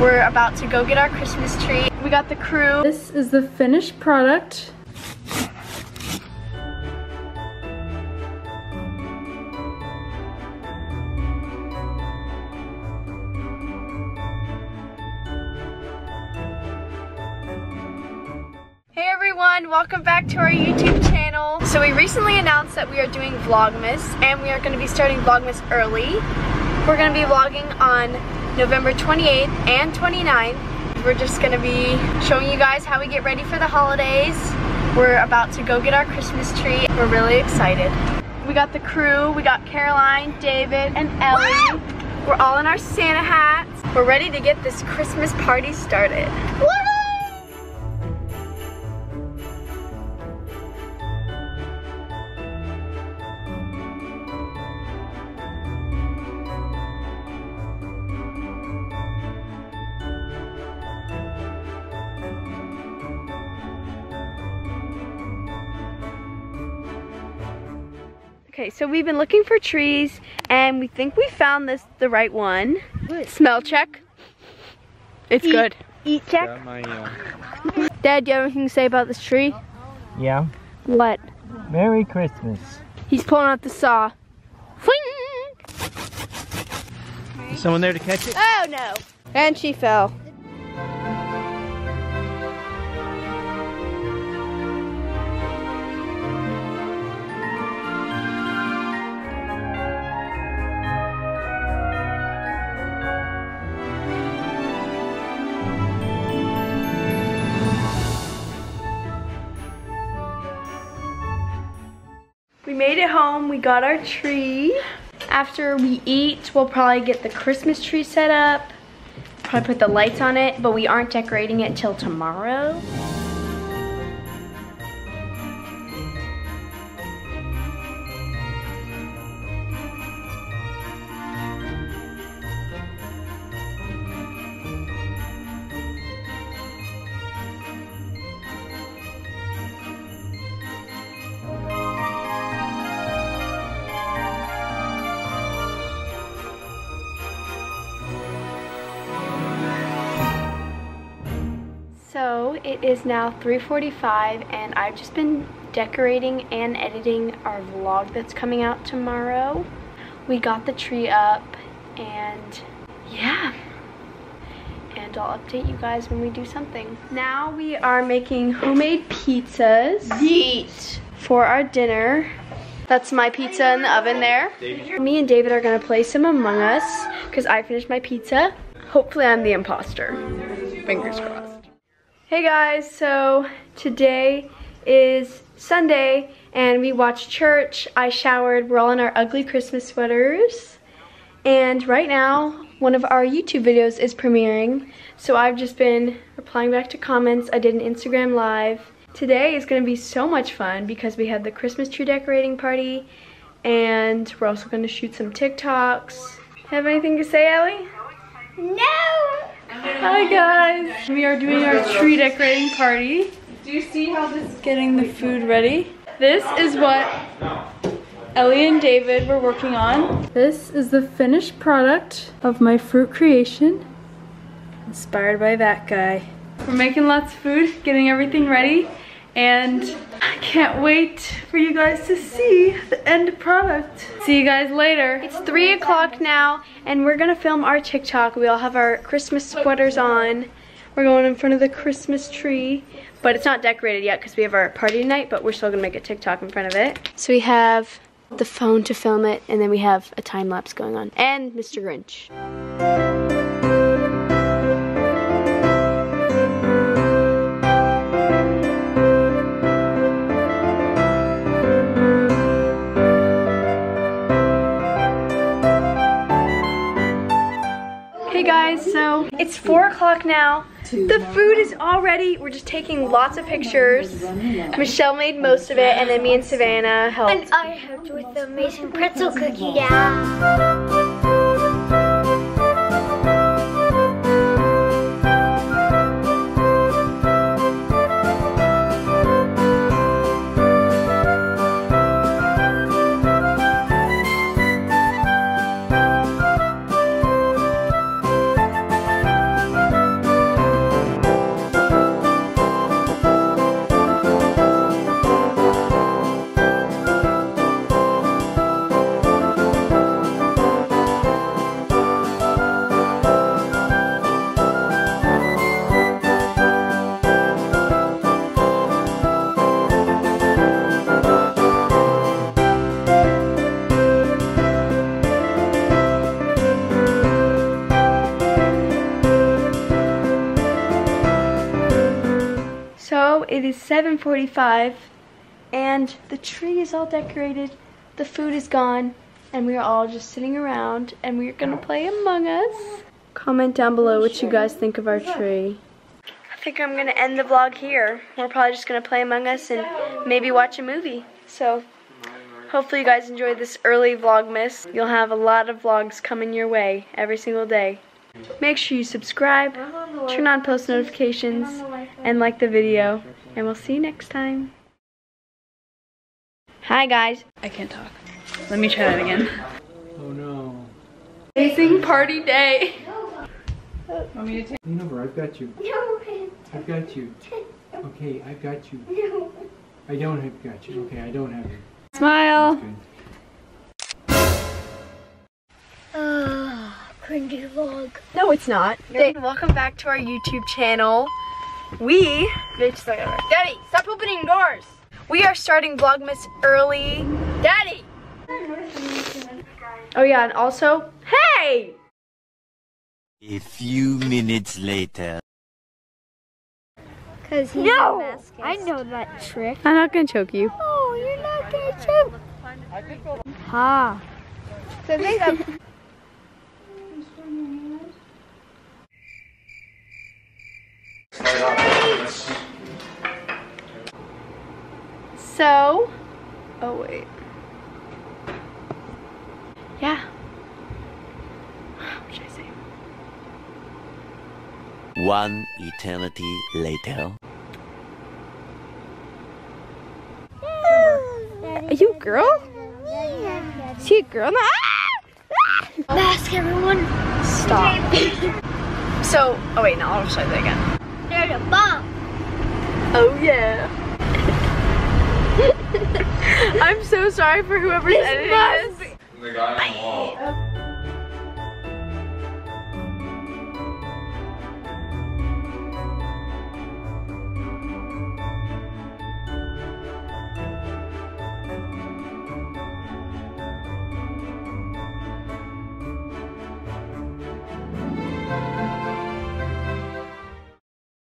We're about to go get our Christmas tree. We got the crew. This is the finished product. Welcome back to our YouTube channel. So we recently announced that we are doing Vlogmas, and we are going to be starting Vlogmas early. We're going to be vlogging on November 28th and 29th. We're just going to be showing you guys how we get ready for the holidays. We're about to go get our Christmas tree. We're really excited. We got the crew. We got Caroline, David, and Ellie. Woo! We're all in our Santa hats. We're ready to get this Christmas party started. Woo! Okay, so we've been looking for trees, and we think we found the right one. What? Smell check. It's good. Eat check. Yeah, Dad, do you have anything to say about this tree? Yeah. What? Merry Christmas. He's pulling out the saw. Fling! Someone there to catch it? Oh no. And she fell. We made it home, we got our tree. After we eat, we'll probably get the Christmas tree set up, probably put the lights on it, but we aren't decorating it until tomorrow. So it is now 3:45, and I've just been decorating and editing our vlog that's coming out tomorrow. We got the tree up, and yeah. And I'll update you guys when we do something. Now we are making homemade pizzas. Yeet! For our dinner. That's my pizza in the oven there. Me and David are gonna play some Among Us, because I finished my pizza. Hopefully I'm the imposter. Fingers crossed. Hey guys, so today is Sunday and we watched church. I showered, we're all in our ugly Christmas sweaters. And right now, one of our YouTube videos is premiering. So I've just been replying back to comments. I did an Instagram live. Today is gonna be so much fun because we have the Christmas tree decorating party and we're also gonna shoot some TikToks. Have anything to say, Ellie? No! Hi guys! We are doing our tree decorating party. Do you see how this is getting the food ready? This is what Ellie and David were working on. This is the finished product of my fruit creation. Inspired by that guy. We're making lots of food, getting everything ready, and I can't wait for you guys to see the end product. See you guys later. It's 3 o'clock now, and we're gonna film our TikTok. We all have our Christmas sweaters on. We're going in front of the Christmas tree, but it's not decorated yet because we have our party tonight, but we're still gonna make a TikTok in front of it. So we have the phone to film it, and then we have a time lapse going on, and Mr. Grinch. Hey guys, so it's 4 o'clock now. The food is all ready. We're just taking lots of pictures. Michelle made most of it, and then me and Savannah helped. And I helped with the amazing pretzel cookie. Yeah. it is 7:45 and the tree is all decorated, the food is gone, and we are all just sitting around and we're gonna play Among Us. Comment down below what you guys think of our tree. I think I'm gonna end the vlog here. We're probably just gonna play Among Us and maybe watch a movie. So hopefully you guys enjoyed this early Vlogmas. You'll have a lot of vlogs coming your way every single day. Make sure you subscribe, turn on post notifications, and like the video. And we'll see you next time. Hi guys. I can't talk. Let me try that again. Oh no. Amazing party day. Want me to take? Lean over, I've got you. No. I've got you. Okay, I've got you. No. I don't have got you. Okay, I don't have you. Smile. Cringy vlog. No, it's not. Welcome back to our YouTube channel. Daddy, stop opening doors. We are starting Vlogmas early. Daddy. Oh yeah, and also, hey. A few minutes later. Cause he's no, I know that trick. I'm not gonna choke you. Oh, you're not gonna choke. Ha. So they have. So, oh wait. Yeah. What should I say? One eternity later. Are you a girl? Is he a girl? No. Ah! Mask, everyone. Stop. So, oh wait, no, I'll just say that again. There's a bomb. Oh yeah. I'm so sorry for whoever's editing this. The guy on the wall.